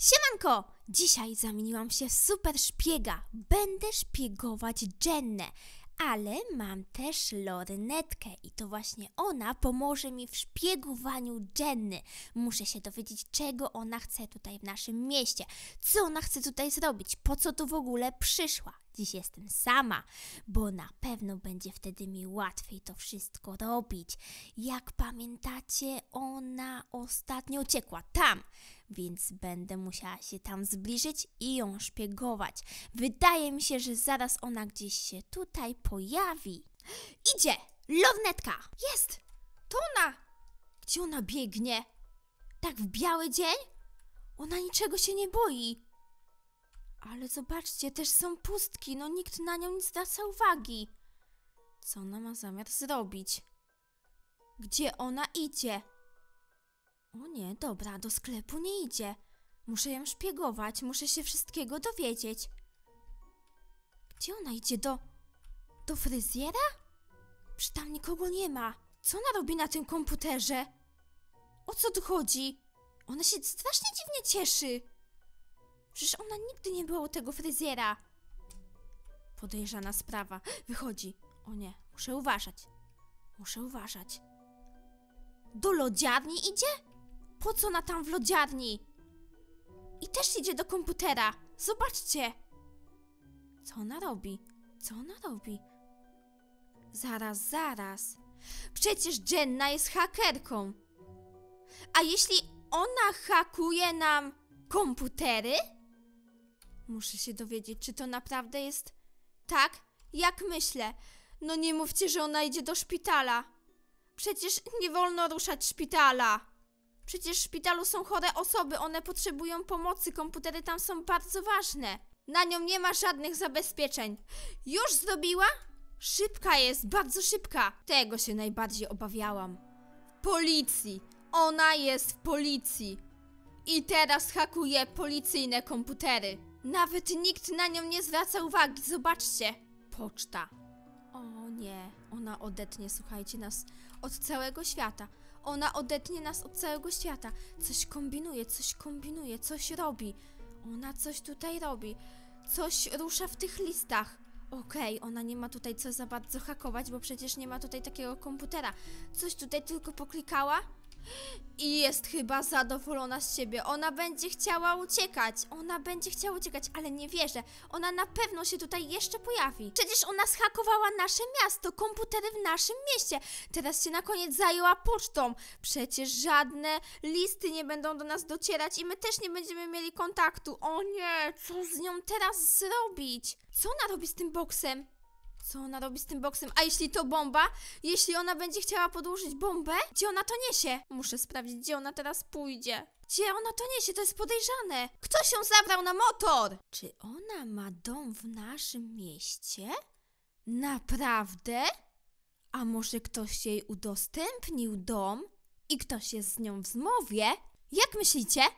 Siemanko! Dzisiaj zamieniłam się w super szpiega. Będę szpiegować Jennę, ale mam też lornetkę i to właśnie ona pomoże mi w szpiegowaniu Jenny. Muszę się dowiedzieć, czego ona chce tutaj w naszym mieście, co ona chce tutaj zrobić, po co tu w ogóle przyszła. Dziś jestem sama, bo na pewno będzie wtedy mi łatwiej to wszystko robić. Jak pamiętacie, ona ostatnio uciekła tam, więc będę musiała się tam zbliżyć i ją szpiegować. Wydaje mi się, że zaraz ona gdzieś się tutaj pojawi. Idzie! Lornetka! Jest! To ona! Gdzie ona biegnie? Tak w biały dzień? Ona niczego się nie boi. Ale zobaczcie, też są pustki, no nikt na nią nie zwraca uwagi. Co ona ma zamiar zrobić? Gdzie ona idzie? O nie, dobra, do sklepu nie idzie. Muszę ją szpiegować, muszę się wszystkiego dowiedzieć. Gdzie ona idzie? Do fryzjera? Przecież tam nikogo nie ma. Co ona robi na tym komputerze? O co tu chodzi? Ona się strasznie dziwnie cieszy. Przecież ona nigdy nie była u tego fryzjera. Podejrzana sprawa. Wychodzi. O nie, muszę uważać. Muszę uważać. Do lodziarni idzie? Po co ona tam w lodziarni? I też idzie do komputera. Zobaczcie. Co ona robi? Co ona robi? Zaraz. Przecież Jenna jest hakerką. A jeśli ona hakuje nam komputery? Muszę się dowiedzieć, czy to naprawdę jest tak, jak myślę. No nie mówcie, że ona idzie do szpitala. Przecież nie wolno ruszać szpitala. Przecież w szpitalu są chore osoby, one potrzebują pomocy. Komputery tam są bardzo ważne. Na nią nie ma żadnych zabezpieczeń. Już zrobiła? Szybka jest, bardzo szybka. Tego się najbardziej obawiałam. W policji. Ona jest w policji. I teraz hakuje policyjne komputery. Nawet nikt na nią nie zwraca uwagi. Zobaczcie. Poczta. O nie. Ona odetnie, słuchajcie, nas od całego świata. Ona odetnie nas od całego świata. Coś kombinuje, coś robi. Ona coś tutaj robi. Coś rusza w tych listach. Okej, ona nie ma tutaj co za bardzo hakować, bo przecież nie ma tutaj takiego komputera. Coś tutaj tylko poklikała i jest chyba zadowolona z siebie. Ona będzie chciała uciekać. Ale nie wierzę. Ona na pewno się tutaj jeszcze pojawi. Przecież ona zhakowała nasze miasto, komputery w naszym mieście. Teraz się na koniec zajęła pocztą. Przecież żadne listy nie będą do nas docierać i my też nie będziemy mieli kontaktu. O nie, co z nią teraz zrobić? Co ona robi z tym boksem? A jeśli to bomba? Jeśli ona będzie chciała podłożyć bombę? Gdzie ona to niesie? Muszę sprawdzić, gdzie ona teraz pójdzie. Gdzie ona to niesie? To jest podejrzane. Ktoś ją zabrał na motor! Czy ona ma dom w naszym mieście? Naprawdę? A może ktoś jej udostępnił dom? I ktoś jest z nią w zmowie? Jak myślicie?